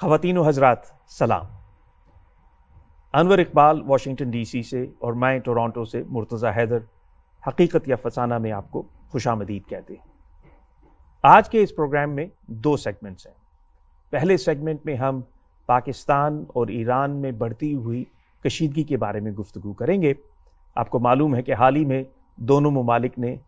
ख़वातीन व हज़रात सलाम। अनवर इकबाल वाशिंगटन DC से और मैं टोरंटो से मुर्तज़ा हैदर हकीकत या फसाना में आपको खुशामदीद कहते हैं। आज के इस प्रोग्राम में दो सेगमेंट्स हैं। पहले सेगमेंट में हम पाकिस्तान और ईरान में बढ़ती हुई कशीदगी के बारे में गुफ्तगू करेंगे। आपको मालूम है कि हाल ही में दोनों ममालिक ने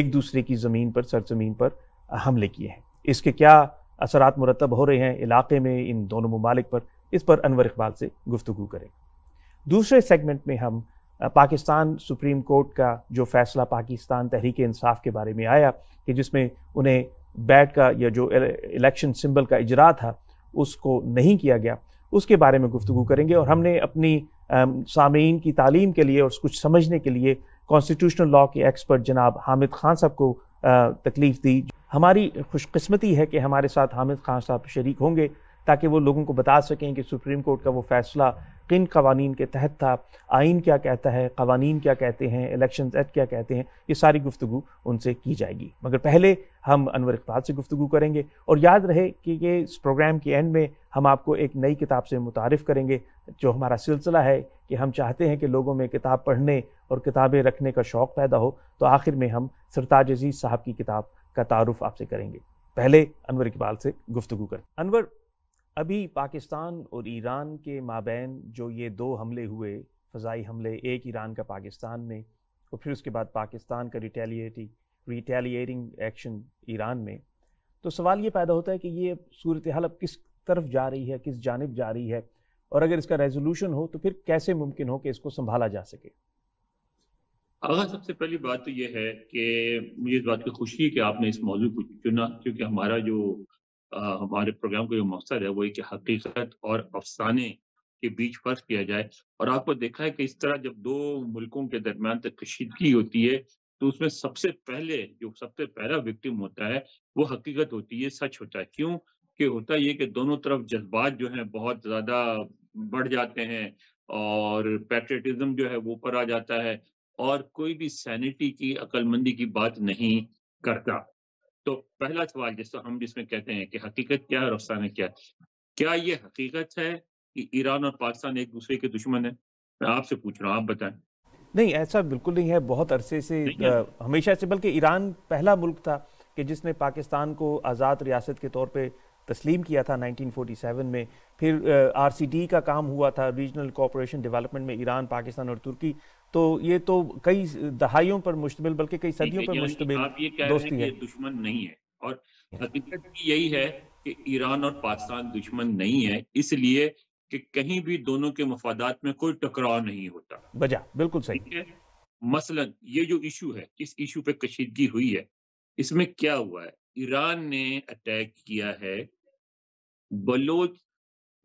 एक दूसरे की सरज़मीन पर हमले किए हैं। इसके क्या असरात मुरतब हो रहे हैं इलाके में इन दोनों ममालिक पर, इस पर अनवर इकबाल से गुफ्तगू करेंगे। दूसरे सेगमेंट में हम पाकिस्तान सुप्रीम कोर्ट का जो फ़ैसला पाकिस्तान तहरीक-ए-इंसाफ के बारे में आया कि जिसमें उन्हें बैट का या जो इलेक्शन सिंबल का इजरा था उसको नहीं किया गया, उसके बारे में गुफ्तगू करेंगे। और हमने अपनी सामीन की तालीम के लिए और कुछ समझने के लिए कॉन्स्टिट्यूशनल लॉ के एक्सपर्ट जनाब हामिद खान साहब को तकलीफ़ दी। हमारी खुशकिस्मती है कि हमारे साथ हामिद खान साहब शरीक होंगे ताकि वो लोगों को बता सकें कि सुप्रीम कोर्ट का वो फ़ैसला किन कवानीन के तहत था, आइन क्या कहता है, कवानीन क्या कहते हैं, इलेक्शन एक्ट क्या कहते हैं। ये सारी गुफ्तगू उनसे की जाएगी, मगर पहले हम अनवर इकबाल से गुफ्तगू करेंगे। और याद रहे कि ये इस प्रोग्राम के एंड में हम आपको एक नई किताब से मुतारिफ़ करेंगे, जो हमारा सिलसिला है कि हम चाहते हैं कि लोगों में किताब पढ़ने और किताबें रखने का शौक़ पैदा हो। तो आखिर में हम सरताज अजीज़ साहब की किताब का तारुफ आपसे करेंगे। पहले अनवर इकबाल से गुफ्तगू करें। अनवर, अभी पाकिस्तान और ईरान के माबैन जो ये दो हमले हुए, फ़ज़ाई हमले, एक ईरान का पाकिस्तान में और फिर उसके बाद पाकिस्तान का रिटेलिएटिंग एक्शन ईरान में, तो सवाल ये पैदा होता है कि ये सूरत हाल अब किस तरफ जा रही है, किस जानिब जा रही है, और अगर इसका रेजोल्यूशन हो तो फिर कैसे मुमकिन हो कि इसको संभाला जा सके। आगा, सबसे पहली बात तो ये है कि मुझे इस बात की खुशी है कि आपने इस मौजू को चुना, क्योंकि हमारे प्रोग्राम का जो मकसद है वो कि हकीकत और अफसाने के बीच फर्क किया जाए। और आपको देखा है कि इस तरह जब दो मुल्कों के दरमियान तक कशीदगी होती है तो उसमें सबसे पहला विक्टिम होता है वो हकीकत होती है, सच होता है। क्यों कि होता ये कि दोनों तरफ जज्बात जो हैं बहुत ज़्यादा बढ़ जाते हैं और पैट्रियटिज़म जो है वो ऊपर आ जाता है और कोई भी सैनिटी की, अक्लमंदी की बात नहीं करता। तो पहला सवाल जिसमें कहते हैं कि हकीकत क्या है और अफसाना क्या है, क्या ये हकीकत है कि ईरान और पाकिस्तान एक दूसरे के दुश्मन है? मैं आपसे पूछ रहा हूँ, आप बताएं। नहीं, ऐसा बिल्कुल नहीं है। बहुत अरसे से हमेशा से, बल्कि ईरान पहला मुल्क था कि जिसने पाकिस्तान को आज़ाद रियासत के तौर पर तस्लीम किया था 1947 में। फिर RCD का काम हुआ था, रीजनल कोऑपरेशन डेवलपमेंट, में ईरान, पाकिस्तान और तुर्की। तो ये तो कई दहाइयों पर मुश्तमिल, बल्कि कई सदियों पर मुश्तमिल दोस्ती है। दुश्मन नहीं है, और हकीकत यही है कि ईरान और पाकिस्तान दुश्मन नहीं है, इसलिए कि कहीं भी दोनों के मफादात में कोई टकराव नहीं होता। वजह बिल्कुल सही है। मसलन ये जो इशू है, इस इशू पे कशीदगी हुई है, इसमें क्या हुआ है, ईरान ने अटैक किया है बलोच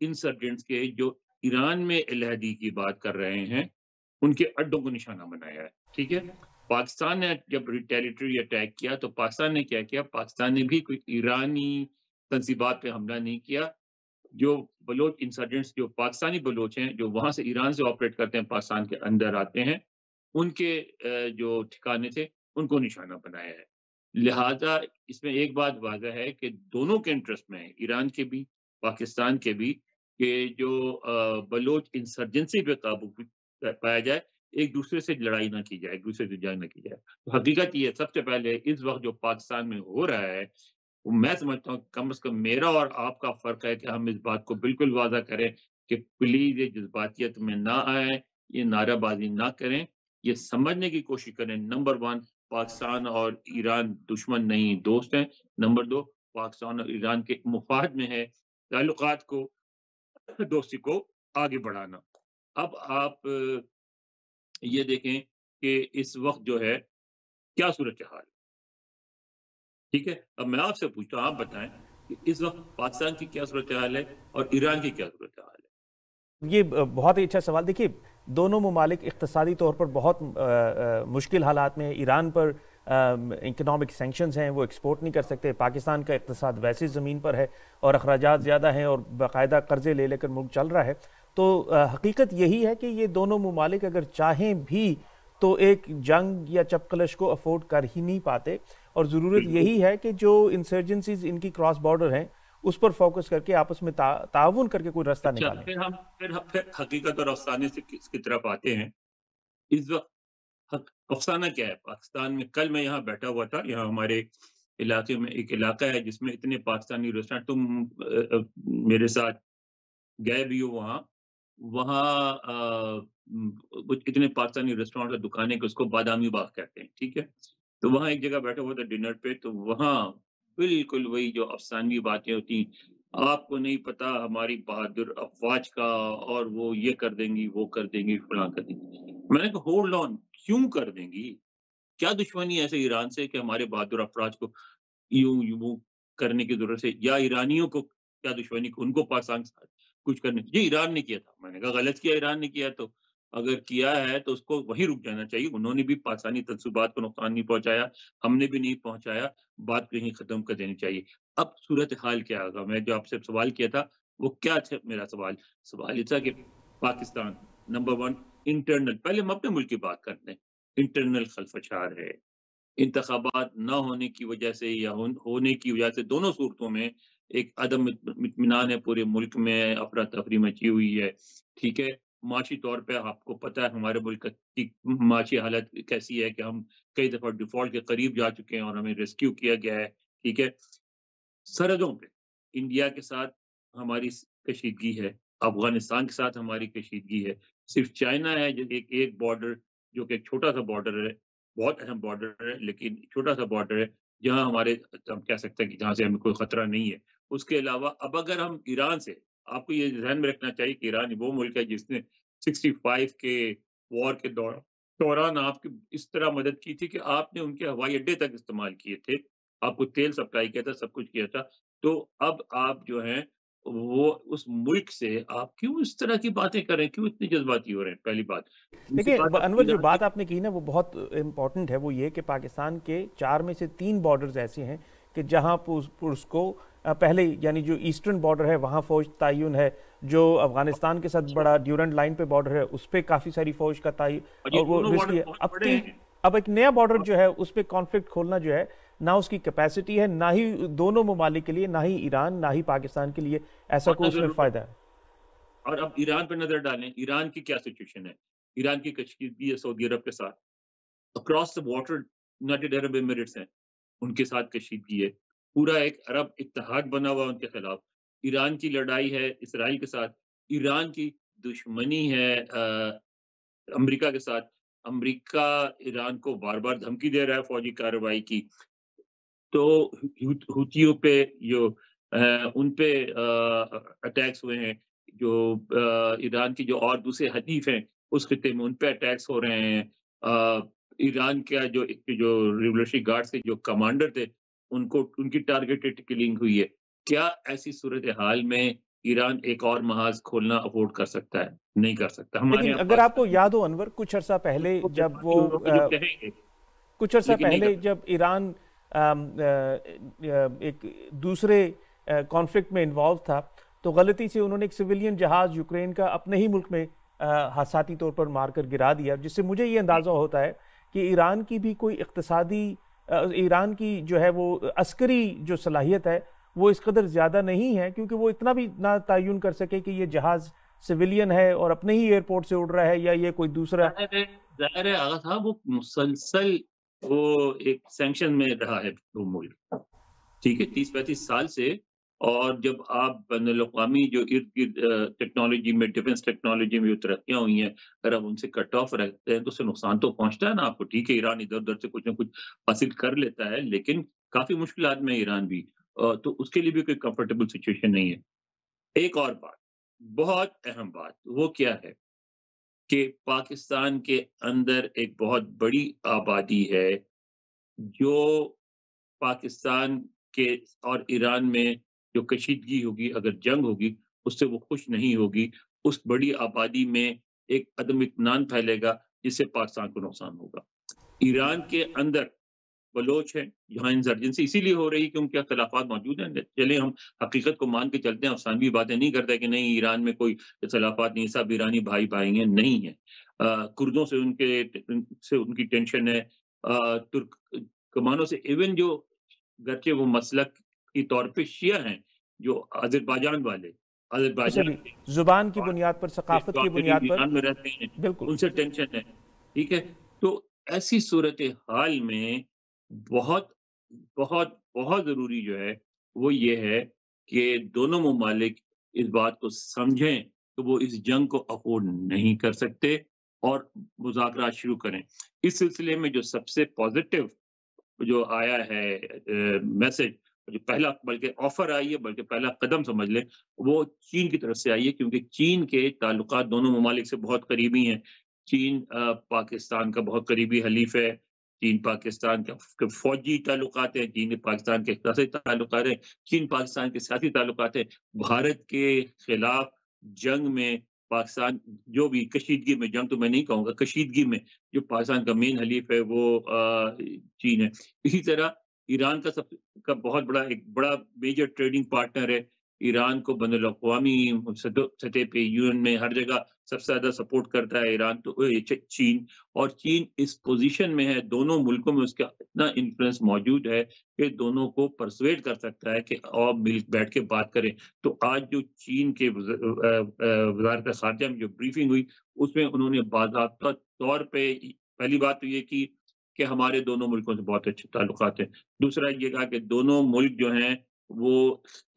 इंसर्जेंट्स के, जो ईरान में अलहदगी की बात कर रहे हैं, उनके अड्डों को निशाना बनाया है। ठीक है, पाकिस्तान ने जब रिटेलिटरी अटैक किया तो पाकिस्तान ने क्या किया, पाकिस्तान ने भी कोई ईरानी तंसीबात पे हमला नहीं किया। जो बलोच इंसर्जेंट्स, जो पाकिस्तानी बलोच हैं, जो वहाँ से, ईरान से ऑपरेट करते हैं, पाकिस्तान के अंदर आते हैं, उनके जो ठिकाने थे उनको निशाना बनाया है। लिहाजा इसमें एक बात वाज़ह है कि दोनों के इंटरेस्ट में, ईरान के भी पाकिस्तान के भी, के जो बलोच इंसर्जेंसी पे काबू पाया जाए, एक दूसरे से लड़ाई ना की जाए, एक दूसरे से जंग ना की जाए। तो हकीकत ये सबसे पहले इस वक्त जो पाकिस्तान में हो रहा है, वो मैं समझता हूँ कम से कम मेरा और आपका फ़र्क है कि हम इस बात को बिल्कुल वाज़ा करें कि प्लीज़ ये जज्बातियत में ना आए, ये नाराबाजी ना करें, ये समझने की कोशिश करें। नंबर 1, पाकिस्तान और ईरान दुश्मन नहीं, दोस्त हैं। नंबर 2, पाकिस्तान और ईरान के मुफाद में है ताल्लुकात को, दोस्ती को आगे बढ़ाना। अब आप ये देखें कि इस वक्त जो है क्या सूरत हाल है। ठीक है, अब मैं आपसे पूछता हूँ, आप बताएं कि इस वक्त पाकिस्तान की क्या सूरत हाल है और ईरान की क्या सूरत हाल है। ये बहुत ही अच्छा सवाल। देखिए, दोनों ममालिक इक़्तिसादी तौर पर बहुत मुश्किल हालात में है। ईरान पर इकनॉमिक सेंक्शंस हैं, वो एक्सपोर्ट नहीं कर सकते। पाकिस्तान का इक़्तिसाद वैसे ज़मीन पर है और अखराजात ज़्यादा हैं और बाकायदा कर्ज़े ले लेकर मुल्क चल रहा है। तो हकीकत यही है कि ये दोनों ममालिक अगर चाहें भी तो एक जंग या चपकलश को अफोर्ड कर ही नहीं पाते। और ज़रूरत यही है कि जो इंसर्जेंसीज इनकी क्रॉस बॉर्डर हैं उस पर फोकस करके आपस में ताउन करके कोई रास्ता निकालें। फिर हकीकत और अफसाने से की तरफ आते हैं। इस वक्त अफसाना क्या है पाकिस्तान में? कल मैं यहाँ बैठा हुआ था, यहाँ हमारे इलाके में एक इलाका है जिसमें इतने पाकिस्तानी रेस्टोरेंट, तुम मेरे साथ गए भी हो वहाँ इतने पाकिस्तानी रेस्टोरेंट और दुकानें कि उसको बादामी बाग कहते हैं, ठीक है। तो वहाँ एक जगह बैठा हुआ था डिनर पे, तो वहाँ बिल्कुल वही जो अफसानवी बातें होती, आपको नहीं पता हमारी बहादुर अफवाज का और वो ये कर देंगी, वो कर देंगी, फलां कर देंगी। मैंने कहा होल्ड ऑन, क्यों कर देंगी? क्या दुश्मनी ऐसे ईरान से कि हमारे बहादुर अफवाज को यूं करने की जरूरत है, या ईरानियों को क्या दुश्मनी उनको पाकिस्तान के साथ कुछ करने? ये ईरान ने किया था। मैंने कहा गलत किया ईरान ने किया, तो अगर किया है तो उसको वहीं रुक जाना चाहिए। उन्होंने भी पाकिस्तानी तंसूबात को नुकसान नहीं पहुंचाया, हमने भी नहीं पहुंचाया, बात यहीं खत्म कर देनी चाहिए। अब सूरत हाल क्या होगा? मैं जो आपसे सवाल किया था वो क्या था? मेरा सवाल ये था कि पाकिस्तान नंबर 1 इंटरनल, पहले हम अपने मुल्क की बात करते हैं, इंटरनल खलफशार है। इंतखाबात ना होने की वजह से या होने की वजह से दोनों सूरतों में एक अदम इत्मीनान है, पूरे मुल्क में अफरा तफरी मची हुई है, ठीक है। माशी तौर पे आपको पता है हमारे मुल्क की माशी हालत कैसी है कि हम कई दफा डिफॉल्ट के करीब जा चुके हैं और हमें रेस्क्यू किया गया है, ठीक है। सरहदों पे इंडिया के साथ हमारी कशीदगी है, अफगानिस्तान के साथ हमारी कशीदगी है, सिर्फ चाइना है जो एक बॉर्डर, जो कि एक छोटा सा बॉर्डर है, बहुत अहम बॉर्डर है लेकिन छोटा सा बॉर्डर है, जहाँ हमारे हम कह सकते हैं कि जहाँ से हमें कोई खतरा नहीं है। उसके अलावा अब अगर हम ईरान से, आपको ये ध्यान में रखना चाहिए कि ईरान वो मुल्क है जिसने 65 के वॉर के दौरान आपकी इस तरह मदद की थी कि आपने उनके हवाई अड्डे तक इस्तेमाल किए थे, आपको तेल सप्लाई किया था, सब कुछ किया था। तो अब आप जो हैं वो उस मुल्क से आप क्यों इस तरह की बातें कर रहे हैं, क्यों इतनी जज्बाती हो रहे हैं? पहली बात देखिए अनवर, जो बात आपने की ना वो बहुत इम्पोर्टेंट है, वो ये कि पाकिस्तान के 4 में से 3 बॉर्डर्स ऐसे हैं कि जहाँ उसको पहले, यानी जो ईस्टर्न बॉर्डर है वहाँ फ़ौज तयन है, जो अफगानिस्तान के साथ बड़ा ड्यूरेंट लाइन पे बॉर्डर है उस पर काफ़ी सारी फ़ौज का तयन, और वो रिस्की है। अब एक नया बॉर्डर जो है उस पर कॉन्फ्लिक्ट खोलना जो है ना उसकी कैपेसिटी है, ना ही दोनों ममालिक के लिए, ना ही ईरान ना ही पाकिस्तान के लिए ऐसा कोई उसमें फ़ायदा है। और अब ईरान पर नज़र डालें, ईरान की क्या सिचुएशन है, ईरान की कशीदगी है सऊदी अरब के साथ, across the water United Arab Emirates हैं उनके साथ कशीदगी है, पूरा एक अरब इत्तेहाद बना हुआ उनके खिलाफ, ईरान की लड़ाई है इसराइल के साथ, ईरान की दुश्मनी है अमेरिका के साथ, अमेरिका ईरान को बार बार धमकी दे रहा है फौजी कार्रवाई की, तो हुतियों पे जो उन पे अटैक्स हुए हैं, जो ईरान की जो और दूसरे हदीफ हैं उस खिते में उन पे अटैक्स हो रहे हैं, ईरान का जो रिवोल्यूशनरी गार्ड्स के जो कमांडर थे उनको उनकी टारगेटेड किलिंग हुई है। क्या ऐसी सूरत हाल में ईरान एक और महाज खोलना अफोर्ड कर सकता है? नहीं कर सकता। हमारे अगर आपको याद हो अनवर, कुछ अरसा पहले जब वो कुछ अरसा पहले जब ईरान एक दूसरे कॉन्फ्लिक्ट में इन्वॉल्व था तो गलती से उन्होंने एक सिविलियन जहाज यूक्रेन का अपने ही मुल्क में हादसाती तौर पर मारकर गिरा दिया, जिससे मुझे ये अंदाज़ा होता है कि ईरान की भी कोई इक्तसादी, ईरान की जो है वो अस्करी जो सलाहियत है वो इस कदर ज़्यादा नहीं है क्योंकि वो इतना भी ना तयन कर सके कि ये जहाज़ सिविलियन है और अपने ही एयरपोर्ट से उड़ रहा है या ये कोई दूसरा। ज़ाहिर है आगा साहब, वो मुसलसल वो एक सैंक्शन में रहा है वो मुल्क, ठीक है, 30-35 साल से। और जब आप बैनुल-अक़वामी जो इर्द गिर्द टेक्नोलॉजी में, डिफेंस टेक्नोलॉजी में जो तरक्कियाँ हुई हैं, अगर आप उनसे कट ऑफ रखते हैं तो उससे नुकसान तो पहुँचता है ना आपको, ठीक है। ईरान इधर उधर से कुछ ना कुछ हासिल कर लेता है लेकिन काफ़ी मुश्किलात में ईरान भी, तो उसके लिए भी कोई कंफर्टेबल सिचुएशन नहीं है। एक और बात बहुत अहम बात, वो क्या है कि पाकिस्तान के अंदर एक बहुत बड़ी आबादी है जो पाकिस्तान के और ईरान में जो कशीदगी होगी, अगर जंग होगी, उससे वो खुश नहीं होगी। उस बड़ी आबादी में एक अदम इत्मीनान फैलेगा जिससे पाकिस्तान को नुकसान होगा। ईरान के अंदर बलोच है, यहाँ इंसर्जेंसी इसीलिए हो रही है क्योंकि खिलाफात मौजूद हैं। चले हम हकीकत को मान के चलते हैं, अफसानवी बातें नहीं करते कि नहीं ईरान में कोई खिलाफात नहीं, सब ईरानी भाई भाई हैं, नहीं है। कुर्दों से उनकी टेंशन है, तुर्क कमानों से, इवन जो गरचे वो मसलक के तौर पर शिया हैं जो अजरबैजान वाले जुबान की बुनियाद पर, सकाफत की बुनियाद पर में रहते हैं, बिल्कुल उनसे टेंशन है। ठीक है, तो ऐसी सूरत हाल में बहुत बहुत बहुत ज़रूरी जो है वो ये है कि दोनों ममालिक इस बात को समझें कि वो इस जंग को अफोर्ड नहीं कर सकते और मुज़ाकरात शुरू करें। इस सिलसिले में जो सबसे पॉजिटिव जो आया है मैसेज, जो पहला बल्कि ऑफर आई है, बल्कि पहला कदम समझ लें, वो चीन की तरफ से आई है, क्योंकि चीन के ताल्लुकात दोनों ममालिक से बहुत करीबी हैं। चीन पाकिस्तान का बहुत करीबी हलीफ है, चीन पाकिस्तान के फौजी ताल्लुकात हैं, चीन पाकिस्तान के इकतसादी ताल्लुकात हैं, चीन पाकिस्तान के सियासी ताल्लुकात हैं। भारत के खिलाफ जंग में पाकिस्तान जो भी कशीदगी में, जंग तो मैं नहीं कहूँगा, कशीदगी में जो पाकिस्तान का मेन हलीफ है वो चीन है। इसी तरह ईरान का सबका बहुत बड़ा एक बड़ा मेजर ट्रेडिंग पार्टनर है। ईरान को बैनुल-अक़वामी सतह पे यूएन में हर जगह सबसे ज़्यादा सपोर्ट करता है ईरान, तो चीन। और चीन इस पोजीशन में है, दोनों मुल्कों में उसका इतना इन्फ्लुएंस मौजूद है कि दोनों को परसुएड कर सकता है कि और मिल बैठ के बात करें। तो आज जो चीन के वज़ारत ख़ारजा में जो ब्रीफिंग हुई, उसमें उन्होंने बाज़ाब्ता तौर पर पहली बात तो ये कि हमारे दोनों मुल्कों से बहुत अच्छे ताल्लुकात हैं। दूसरा ये कहा कि दोनों मुल्क जो हैं वो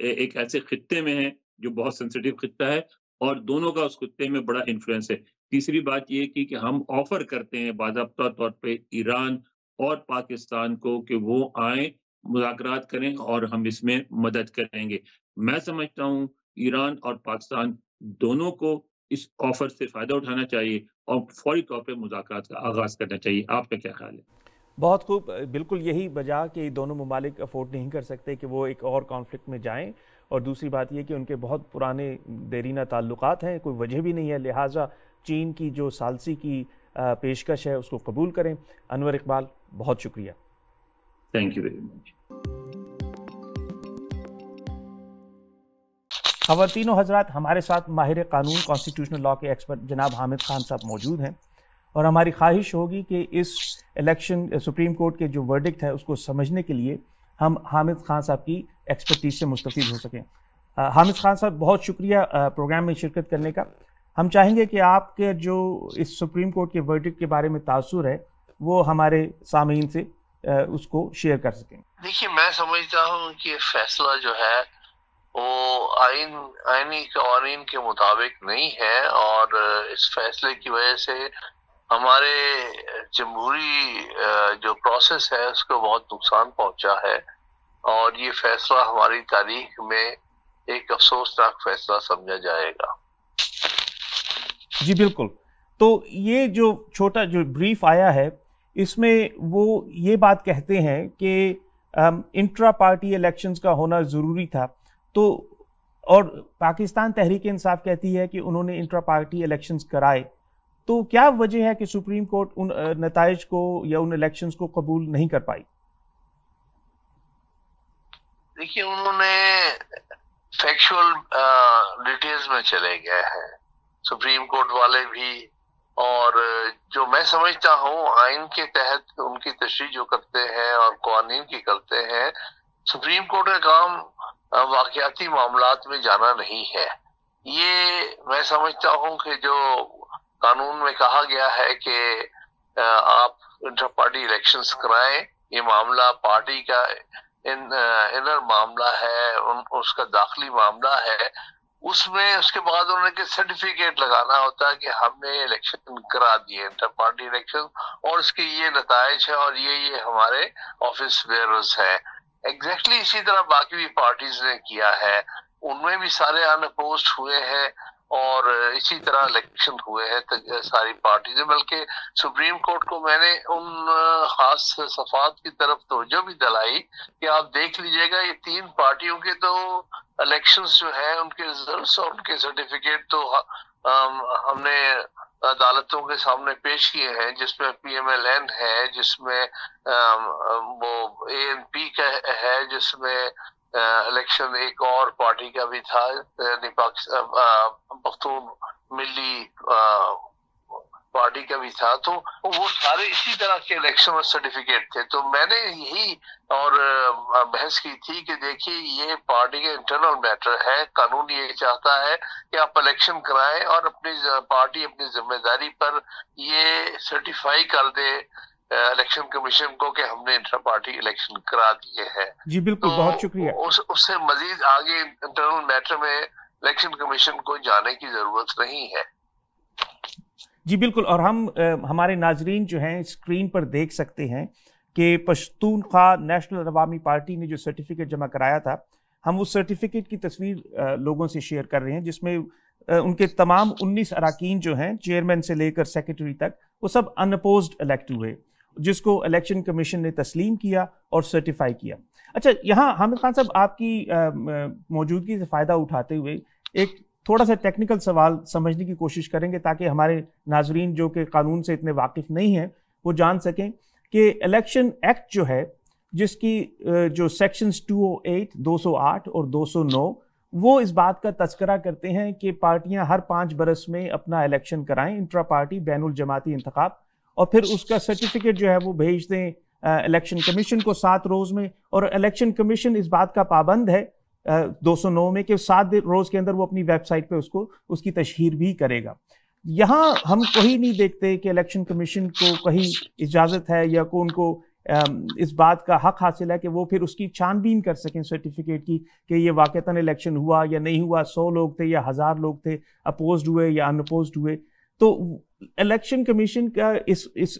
एक ऐसे खित्ते में है जो बहुत सेंसिटिव खित्ता है और दोनों का उस खित्ते में बड़ा इन्फ्लुएंस है। तीसरी बात ये कि हम ऑफर करते हैं बाज़ाब्ता तौर पे ईरान और पाकिस्तान को कि वो आए, मुज़ाकरात करें और हम इसमें मदद करेंगे। मैं समझता हूँ ईरान और पाकिस्तान दोनों को इस ऑफर से फ़ायदा उठाना चाहिए और फौरी तौर पर मुज़ाकरात का आगाज़ करना चाहिए। आपका क्या ख्याल है? बहुत खूब, बिल्कुल यही वजह कि दोनों ममालिक अफोर्ड नहीं कर सकते कि वो एक और कॉन्फ्लिक्ट में जाएं, और दूसरी बात ये कि उनके बहुत पुराने देरीना ताल्लुकात हैं, कोई वजह भी नहीं है, लिहाजा चीन की जो सालसी की पेशकश है उसको कबूल करें। अनवर इकबाल, बहुत शुक्रिया। Thank you very much. खवातीनो हजरात, हमारे साथ माहिर कानून कॉन्स्टिट्यूशनल लॉ के एक्सपर्ट जनाब हामिद खान साहब मौजूद हैं और हमारी ख्वाहिश होगी कि इस इलेक्शन सुप्रीम कोर्ट के जो वर्डिक्ट है उसको समझने के लिए हम हामिद खान साहब की एक्सपर्टीज से मुस्तफ़ीद हो सकें। हामिद खान साहब, बहुत शुक्रिया प्रोग्राम में शिरकत करने का। हम चाहेंगे कि आपके जो इस सुप्रीम कोर्ट के वर्डिक्ट के बारे में तासुर है वो हमारे सामीन से उसको शेयर कर सकें। देखिए, मैं समझता हूँ कि फैसला जो है वो आईनी कानून के मुताबिक नहीं है और इस फैसले की वजह से हमारे जमहूरी जो प्रोसेस है उसको बहुत नुकसान पहुंचा है और ये फैसला हमारी तारीख में एक अफसोसनाक फैसला समझा जाएगा। जी बिल्कुल। तो ये जो छोटा जो ब्रीफ आया है इसमें वो ये बात कहते हैं कि इंट्रा पार्टी इलेक्शंस का होना ज़रूरी था, तो और पाकिस्तान तहरीक इंसाफ कहती है कि उन्होंने इंट्रा पार्टी इलेक्शंस कराए, तो क्या वजह है कि सुप्रीम कोर्ट उन नताइज को या उन इलेक्शंस को कबूल नहीं कर पाई? देखिए, उन्होंने फैक्चुअल डिटेल्स में चले गए हैं सुप्रीम कोर्ट वाले भी, और जो मैं समझता हूँ आइन के तहत उनकी तशरीह जो करते हैं और कानून की करते हैं, सुप्रीम कोर्ट का काम वाकयाती मामलात में जाना नहीं है। ये मैं समझता हूँ कि जो कानून में कहा गया है कि आप इंटर पार्टी इलेक्शंस कराएं, ये मामला पार्टी का इनर मामला है, उसका दाखिली मामला है, उसमें उसके बाद उन्हें सर्टिफिकेट लगाना होता है कि हमने इलेक्शन करा दिए इंटर पार्टी इलेक्शन और इसके ये नताइज है और ये हमारे ऑफिस बेयरर्स हैं। एग्जैक्टली इसी तरह बाकी भी पार्टीज ने किया है, उनमें भी सारे अनअपोज्ड हुए हैं और इसी तरह इलेक्शन हुए हैं सारी पार्टी से। बल्कि सुप्रीम कोर्ट को मैंने उन खास सफात की तरफ तवज्जो भी दिलाई कि आप देख लीजिएगा ये तीन पार्टियों के तो इलेक्शंस जो है उनके रिजल्ट्स और उनके सर्टिफिकेट तो हमने अदालतों के सामने पेश किए हैं, जिसमें PMLN है, जिसमें वो ANP का है, जिसमें इलेक्शन एक और पार्टी का भी था, पख्तून मिली पार्टी का भी था, तो वो सारे इसी तरह के इलेक्शन और सर्टिफिकेट थे। तो मैंने यही और बहस की थी कि देखिए ये पार्टी का इंटरनल मैटर है, कानून ये चाहता है कि आप इलेक्शन कराएं और अपनी पार्टी अपनी जिम्मेदारी पर ये सर्टिफाई कर दे इलेक्शन कमीशन को कि हमने इंटर पार्टी इलेक्शन करा दिए हैं। जी बिल्कुल, तो बहुत शुक्रिया। उससे मजीद आगे इंटरनल मैटर में इलेक्शन कमीशन को जाने की जरूरत नहीं है। जी बिल्कुल, और हमारे नाजरीन जो हैं स्क्रीन पर देख सकते हैं कि पश्तूनख्वा नेशनल अवामी पार्टी ने जो सर्टिफिकेट जमा कराया था, हम उस सर्टिफिकेट की तस्वीर लोगों से शेयर कर रहे हैं जिसमें उनके तमाम 19 अरकान जो हैं चेयरमैन से लेकर सेक्रेटरी तक वो सब अनअपोज्ड इलेक्ट हुए, जिसको इलेक्शन कमीशन ने तस्लीम किया और सर्टिफाई किया। अच्छा, यहाँ हामिद खान साहब आपकी मौजूदगी से फ़ायदा उठाते हुए एक थोड़ा सा टेक्निकल सवाल समझने की कोशिश करेंगे ताकि हमारे नाजरीन जो कि कानून से इतने वाकिफ़ नहीं हैं वो जान सकें कि इलेक्शन एक्ट जो है जिसकी जो सेक्शंस 208, 208 और 209 वो इस बात का तस्करा करते हैं कि पार्टियां हर 5 बरस में अपना इलेक्शन कराएं, इंट्रा पार्टी बैनुल जमाती इंतखाब, और फिर उसका सर्टिफिकेट जो है वो भेज दें इलेक्शन कमीशन को 7 रोज़ में। और इलेक्शन कमीशन इस बात का पाबंद है 209 में कि 7 रोज़ के अंदर वो अपनी वेबसाइट पे उसको उसकी तशहीर भी करेगा। यहाँ हम कहीं नहीं देखते कि इलेक्शन कमीशन को कहीं इजाज़त है या को उनको इस बात का हक़ हासिल है कि वो फिर उसकी छानबीन कर सकें सर्टिफिकेट की कि ये वाक़तन इलेक्शन हुआ या नहीं हुआ, 100 लोग थे या 1000 लोग थे, अपोज्ड हुए या अनअपोज्ड हुए। तो इलेक्शन कमीशन का इस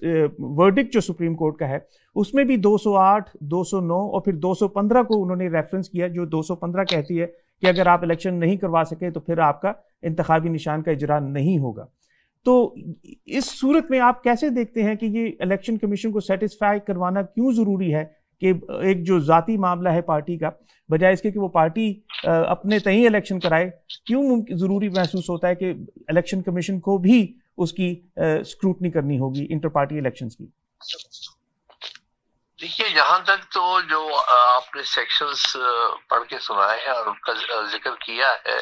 वर्डिक्ट जो सुप्रीम कोर्ट का है उसमें भी 208, 209 और फिर 215 को उन्होंने रेफरेंस किया, जो 215 कहती है कि अगर आप इलेक्शन नहीं करवा सके तो फिर आपका इंतखाबी निशान का इजरा नहीं होगा। तो इस सूरत में आप कैसे देखते हैं कि ये इलेक्शन कमीशन को सेटिस्फाई करवाना क्यों ज़रूरी है कि एक जो ज़ाती मामला है पार्टी का, बजाय इसके कि वो पार्टी अपने तय इलेक्शन कराए, क्यों ज़रूरी महसूस होता है कि इलेक्शन कमीशन को भी उसकी स्क्रूटनी करनी होगी इंटर पार्टी इलेक्शंस की? देखिए, यहाँ तक तो जो आपने सेक्शंस पढ़ के सुनाए हैं और उनका जिक्र किया है,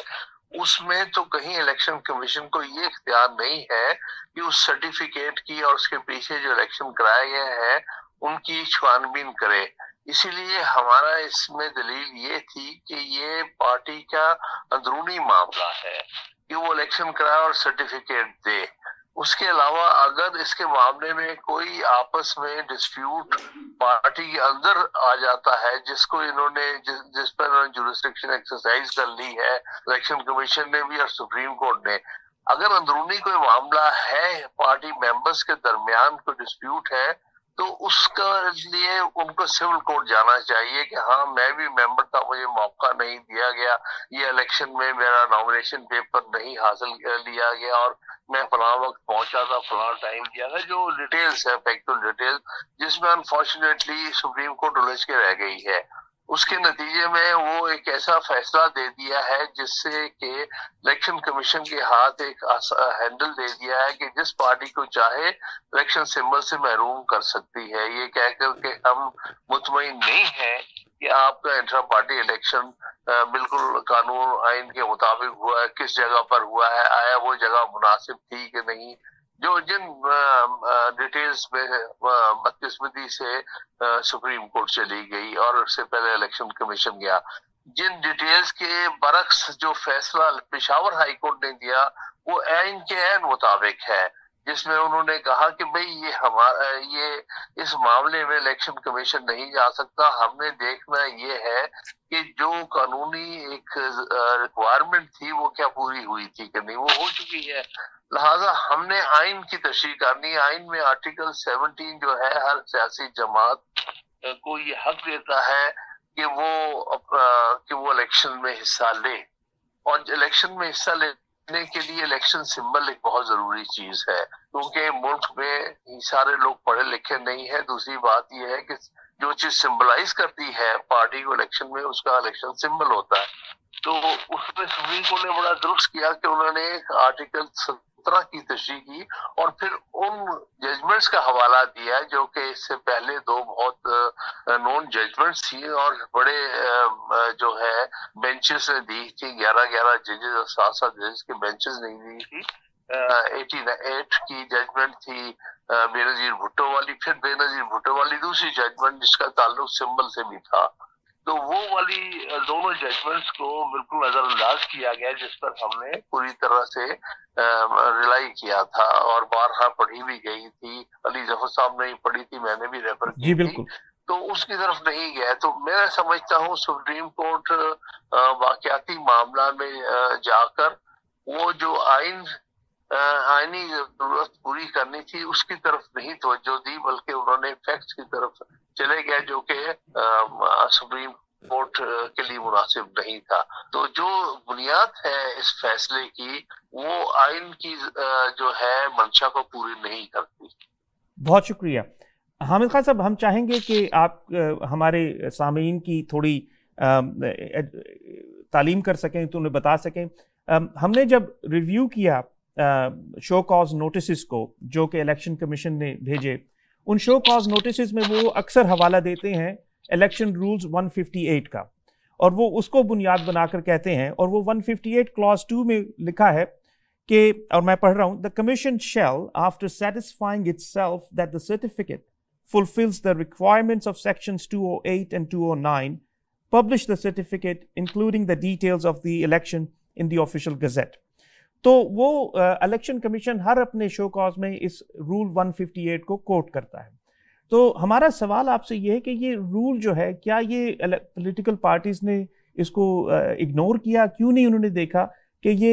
उसमें तो कहीं इलेक्शन कमीशन को ये इख्तियार नहीं है कि उस सर्टिफिकेट की और उसके पीछे जो इलेक्शन कराए गए हैं उनकी छानबीन करे। इसीलिए हमारा इसमें दलील ये थी कि ये पार्टी का अंदरूनी मामला है कि वो इलेक्शन कराए और सर्टिफिकेट दे। उसके अलावा अगर इसके मामले में कोई आपस में डिस्प्यूट पार्टी के अंदर आ जाता है जिसको इन्होंने जिस पर इन्होंने जुरिस्डिक्शन एक्सरसाइज कर ली है इलेक्शन कमीशन ने भी और सुप्रीम कोर्ट ने, अगर अंदरूनी कोई मामला है पार्टी मेंबर्स के दरमियान कोई डिस्प्यूट है तो उसका लिए उनको सिविल कोर्ट जाना चाहिए कि हाँ मैं भी मेंबर था, मुझे मौका नहीं दिया गया, ये इलेक्शन में मेरा नॉमिनेशन पेपर नहीं हासिल लिया गया और मैं फला वक्त पहुंचा था, फला टाइम दिया था, जो डिटेल्स है फैक्चुअल डिटेल्स जिसमें अनफॉर्चुनेटली सुप्रीम कोर्ट उलझ के रह गई है। उसके नतीजे में वो एक ऐसा फैसला दे दिया है जिससे कि इलेक्शन कमीशन के हाथ एक हैंडल दे दिया है कि जिस पार्टी को चाहे इलेक्शन सिंबल से महरूम कर सकती है, ये कहकर के हम मुतमईन नहीं है कि आपका इंट्रा पार्टी इलेक्शन बिल्कुल कानून आइन के मुताबिक हुआ है, किस जगह पर हुआ है, आया वो जगह मुनासिब थी कि नहीं, जो जिन डिटेल्स में बदकिस्मती से सुप्रीम कोर्ट चली गई और उससे पहले इलेक्शन कमीशन गया। जिन डिटेल्स के बरक्स जो फैसला पेशावर हाई कोर्ट ने दिया वो ऐन के ऐन मुताबिक है, जिसमें उन्होंने कहा कि भाई ये हमारा ये इस मामले में इलेक्शन कमीशन नहीं जा सकता, हमने देखना ये है कि जो कानूनी एक रिक्वायरमेंट थी वो क्या पूरी हुई थी कि नहीं, वो हो चुकी है। लिहाजा हमने आइन की तशरीह करनी, आइन में आर्टिकल 17 जो है हर सियासी जमात को ये हक देता है कि वो इलेक्शन में हिस्सा ले, और इलेक्शन में हिस्सा ले के लिए इलेक्शन सिंबल एक बहुत जरूरी चीज है क्योंकि मुल्क में सारे लोग पढ़े लिखे नहीं है। दूसरी बात यह है कि जो चीज सिंबलाइज करती है पार्टी को इलेक्शन में उसका इलेक्शन सिंबल होता है। तो उसमें सुप्रीम कोर्ट ने बड़ा दुरुस्त किया कि उन्होंने आर्टिकल 17 की तशरीह की और फिर उन जजमेंट्स का हवाला दिया जो कि इससे पहले 2 बहुत नॉन जजमेंट्स थी और बड़े जो है बेंचेस ने दी थी, 11-11 जजेस और 7-7 जजेस के बेंचेस नहीं दी थी 1988 की जजमेंट थी बेनजीर भुट्टो वाली, फिर बेनजीर भुट्टो वाली दूसरी जजमेंट जिसका ताल्लुक सिंबल से भी था, तो वो वाली दोनों जजमेंट्स को बिल्कुल नजरअंदाज किया गया, जिस पर हमने पूरी तरह से रिलाई किया था और बारहा पढ़ी भी गई थी, अली जफर साहब ने पढ़ी थी, मैंने भी रेफर की थी, तो उसकी तरफ नहीं गया। तो मैं समझता हूँ सुप्रीम कोर्ट वाकयाती मामला में जाकर वो जो आईनी जरूरत पूरी करनी थी उसकी तरफ नहीं तवज्जो दी, बल्कि उन्होंने फैक्ट्स की तरफ चले गए जो कि सुप्रीम कोर्ट के लिए मुनासिब नहीं था। तो जो बुनियाद है इस फैसले की वो आइन की जो है मंशा को पूरी नहीं करती। बहुत शुक्रिया हामिद खान साहब, हम चाहेंगे कि आप हमारे सामीन की थोड़ी तालीम कर सकें, तो उन्हें बता सकें। हमने जब रिव्यू किया शो कॉज नोटिस को जो कि इलेक्शन कमीशन ने भेजे, उन शो कॉज नोटिस में वो अक्सर हवाला देते हैं इलेक्शन रूल्स 158 का, और वो उसको बुनियाद बनाकर कहते हैं, और वो 158 क्लॉज 2 में लिखा है कि, और मैं पढ़ रहा हूँ, the commission shall after satisfying itself that the certificate fulfils the requirements of sections 208 and 209 publish the certificate including the details of the election in the official gazette. तो वो इलेक्शन कमीशन हर अपने शो कॉज में इस rule 158 को coat करता है। तो हमारा सवाल आपसे ये है कि ये रूल जो है, क्या ये पॉलिटिकल पार्टीज़ ने इसको इग्नोर किया? क्यों नहीं उन्होंने देखा कि ये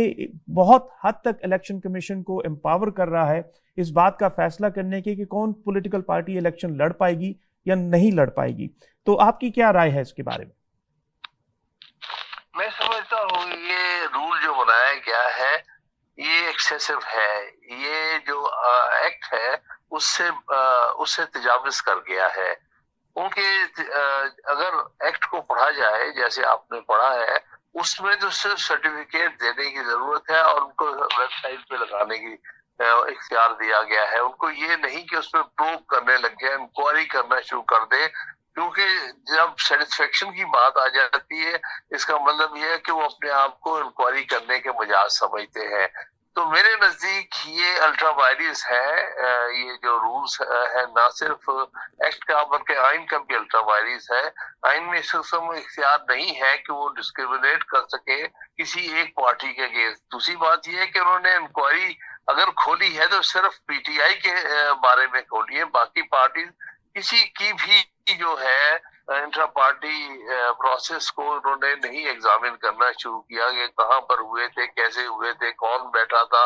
बहुत हद तक इलेक्शन कमीशन को एम्पावर कर रहा है इस बात का फैसला करने के कि कौन पॉलिटिकल पार्टी इलेक्शन लड़ पाएगी या नहीं लड़ पाएगी? तो आपकी क्या राय है इसके बारे में? मैं समझता हूँ ये रूल जो बनाया गया है ये एक्सेसिव है, ये जो एक्ट है उससे तजावुज़ कर गया है, क्योंकि अगर एक्ट को पढ़ा जाए जैसे आपने पढ़ा है उसमें तो सिर्फ सर्टिफिकेट देने की जरूरत है और उनको वेबसाइट पे लगाने की इख्तियार दिया गया है, उनको ये नहीं कि उसमें प्रोब करने लग जाए, इंक्वायरी करना शुरू कर दे, क्योंकि जब सेटिस्फेक्शन की बात आ जाती है इसका मतलब यह है कि वो अपने आप को इंक्वायरी करने के मजाज समझते हैं। तो मेरे नजदीक ये अल्ट्रा वायरस है, ये जो रूल्स है ना सिर्फ एक्ट का बल्कि आइन का भी अल्ट्रा वायरस है। आइन में इस किस्म का इख्तियार नहीं है कि वो डिस्क्रिमिनेट कर सके किसी एक पार्टी के अगेंस्ट। दूसरी बात यह है कि उन्होंने इंक्वायरी अगर खोली है तो सिर्फ PTI के बारे में खोली है, बाकी पार्टीज किसी की भी जो है इंट्रा पार्टी प्रोसेस को उन्होंने नहीं एग्जामिन करना शुरू किया कि कहाँ पर हुए थे, कैसे हुए थे, कौन बैठा था,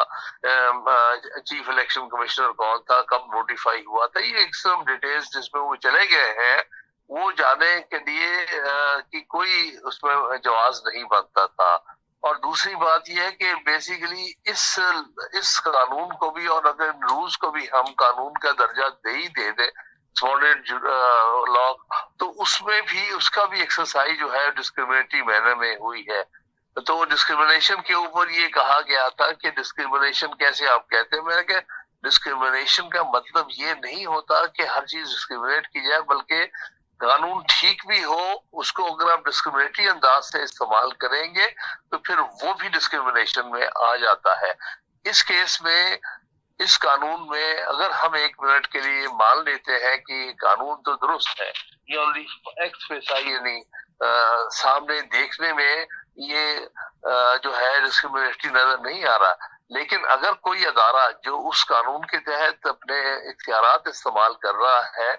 चीफ इलेक्शन कमिश्नर कौन था, कब नोटिफाई हुआ था, ये एक सब डिटेल्स जिसमें वो चले गए हैं वो जाने के लिए कि कोई उसमें जवाब नहीं बनता था। और दूसरी बात यह है कि बेसिकली इस कानून को भी और अगर रूल्स को भी हम कानून का दर्जा दे सॉलिड लॉ तो उसमें भी उसका भी एक्सरसाइज जो है डिस्क्रिमिनेटरी मैनर में हुई है। तो डिस्क्रिमिनेशन के ऊपर ये कहा गया था कि डिस्क्रिमिनेशन कैसे आप कहते हैं, मैंने कहा डिस्क्रिमिनेशन का मतलब ये नहीं होता कि हर चीज डिस्क्रिमिनेट की जाए, बल्कि कानून ठीक भी हो उसको अगर आप डिस्क्रिमिनेटरी अंदाज से इस्तेमाल करेंगे तो फिर वो भी डिस्क्रिमिनेशन में आ जाता है। इस केस में इस कानून में अगर हम एक मिनट के लिए मान लेते हैं कि कानून तो दुरुस्त है, ये एक्ट पे सही नहीं, सामने देखने में ये जो है डिस्क्रिमिनेटरी नजर नहीं आ रहा, लेकिन अगर कोई अदारा जो उस कानून के तहत अपने इख्तियारात इस्तेमाल कर रहा है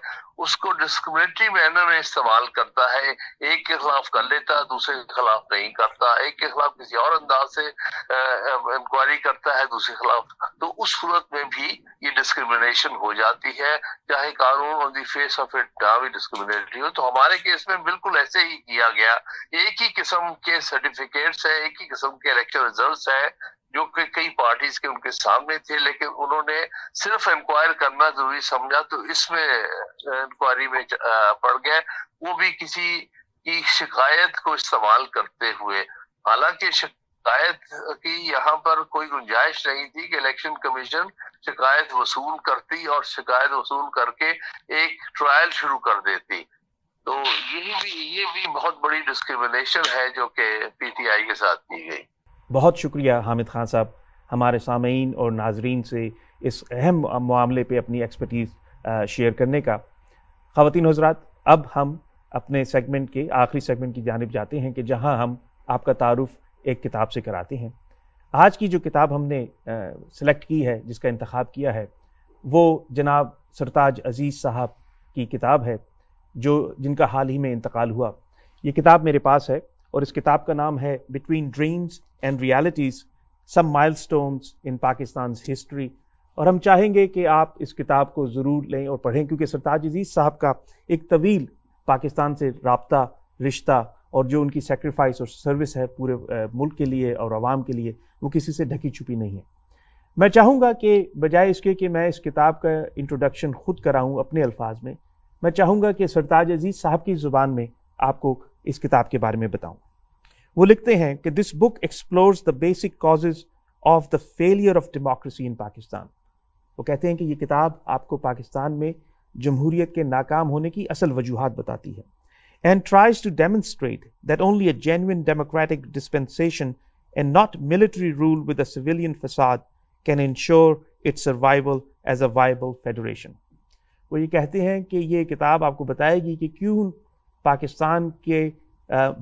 उसको डिस्क्रिमिनेटरी मैनर में इस्तेमाल करता है, एक के खिलाफ कर लेता दूसरे के खिलाफ नहीं करता, एक के खिलाफ किसी और अंदाज से इंक्वायरी करता है दूसरे के खिलाफ, तो उस सूरत में भी ये डिस्क्रिमिनेशन हो जाती है, चाहे कानून on the face of it ना भी डिस्क्रिमिनेटरी हो। तो हमारे केस में बिल्कुल ऐसे ही किया गया, एक ही किस्म के सर्टिफिकेट्स है, एक ही किस्म के इलेक्शन रिजल्ट है जो कि कई पार्टीज के उनके सामने थे, लेकिन उन्होंने सिर्फ इंक्वायर करना जरूरी समझा तो इसमें इंक्वायरी में पड़ गए, वो भी किसी की शिकायत को इस्तेमाल करते हुए। हालांकि शिकायत की यहाँ पर कोई गुंजाइश नहीं थी कि इलेक्शन कमीशन शिकायत वसूल करती और शिकायत वसूल करके एक ट्रायल शुरू कर देती, तो ये भी बहुत बड़ी डिस्क्रिमिनेशन है जो कि PTI के साथ की गई। बहुत शुक्रिया हामिद खान साहब। हमारे सामीन और नाजरीन से इस अहम मामले पे अपनी एक्सपर्टीज़ शेयर करने का। ख़वातीन हज़रात, अब हम अपने सेगमेंट के आखिरी सेगमेंट की जानिब जाते हैं कि जहां हम आपका तारुफ़ एक किताब से कराते हैं। आज की जो किताब हमने सेलेक्ट की है, जिसका इंतखाब किया है, वो जनाब सरताज अजीज़ साहब की किताब है जिनका हाल ही में इंतकाल हुआ। ये किताब मेरे पास है और इस किताब का नाम है between dreams and realities, some milestones in Pakistan's history. और हम चाहेंगे कि आप इस किताब को ज़रूर लें और पढ़ें, क्योंकि सरताज अजीज़ साहब का एक तवील पाकिस्तान से राब्ता, रिश्ता और जो उनकी सेक्रीफाइस और सर्विस है पूरे मुल्क के लिए और आवाम के लिए, वो किसी से ढकी छुपी नहीं है। मैं चाहूँगा कि बजाय इसके कि मैं इस किताब का इंट्रोडक्शन खुद कराऊँ अपने अल्फाज में, मैं चाहूँगा कि सरताज अजीज़ साहब की ज़ुबान में आपको इस किताब के बारे में बताऊँ। वो लिखते हैं कि this book explores the basic causes of the failure of democracy in Pakistan. वो कहते हैं कि ये किताब आपको पाकिस्तान में जमहूरियत के नाकाम होने की असल वजूहात बताती है। And tries to demonstrate that only a genuine democratic dispensation and not military rule with a civilian facade can ensure its survival as a viable federation. वो ये कहते हैं कि ये किताब आपको बताएगी कि क्यों पाकिस्तान के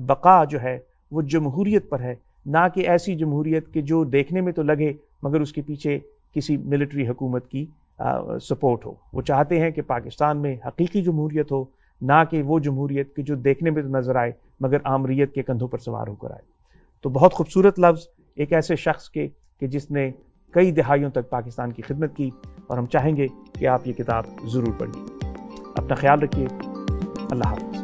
बका जो है वो जमहूरियत पर है, ना कि ऐसी जमहूरियत के जो देखने में तो लगे मगर उसके पीछे किसी मिलिट्री हुकूमत की सपोर्ट हो। वो चाहते हैं कि पाकिस्तान में हकीकी जमहूरियत हो, ना कि वो जमहूरियत के जो देखने में तो नज़र आए मगर आमरीत के कंधों पर सवार होकर आए। तो बहुत खूबसूरत लफ्ज़ एक ऐसे शख्स के कि जिसने कई दहाइयों तक पाकिस्तान की खिदमत की, और हम चाहेंगे कि आप ये किताब ज़रूर पढ़िए। अपना ख्याल रखिए। अल्लाह हाफ़िज़।